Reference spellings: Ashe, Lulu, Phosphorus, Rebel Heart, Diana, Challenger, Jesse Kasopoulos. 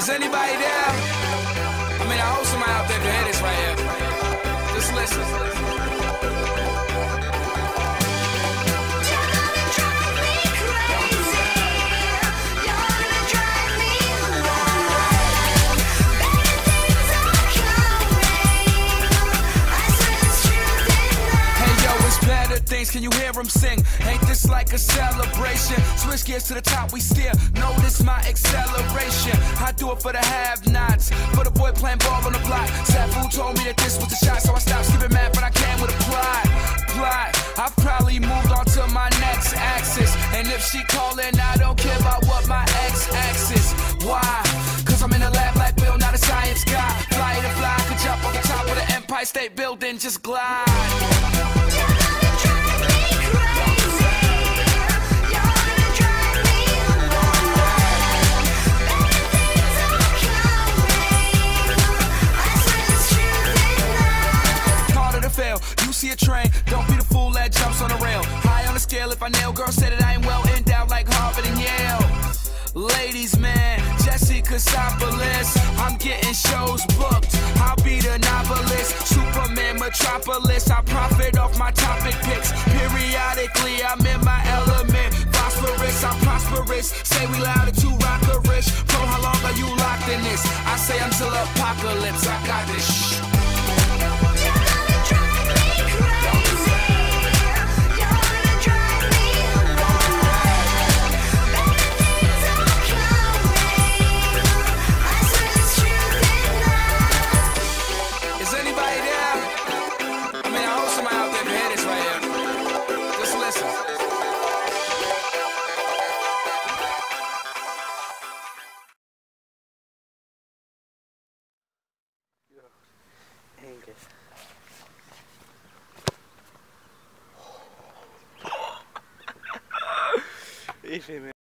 Is anybody there? I mean, I hope somebody out there can hear this right here. Just listen. You're gonna drive me crazy. You're gonna drive me wild. Bad things are coming. I swear it's true tonight. Hey yo, it's better things. Can you hear them sing? Ain't this like a celebration? Switch gears to the top, we steer. Notice my acceleration. I do it for the have-nots, for the boy playing ball on the block. Sad food told me that this was the shot, so I stopped skipping mad, but I came with a plot. I've probably moved on to my next axis, and if she calling, I don't care about what my x-axis. Why? Cause I'm in the lab like Bill, not a science guy. Fly to fly, I could jump on the top of the Empire State Building, just glide. See a train, don't be the fool that jumps on the rail. High on the scale, if I nail, girl said that I ain't well endowed like Harvard and Yale. Ladies, man, Jesse Kasopoulos, I'm getting shows booked. I'll be the novelist, Superman Metropolis. I profit off my topic picks. Periodically, I'm in my element. Phosphorus, I'm prosperous. Say we loud and too rockerish. Bro, how long are you locked in this? I say until apocalypse, I got this shh. If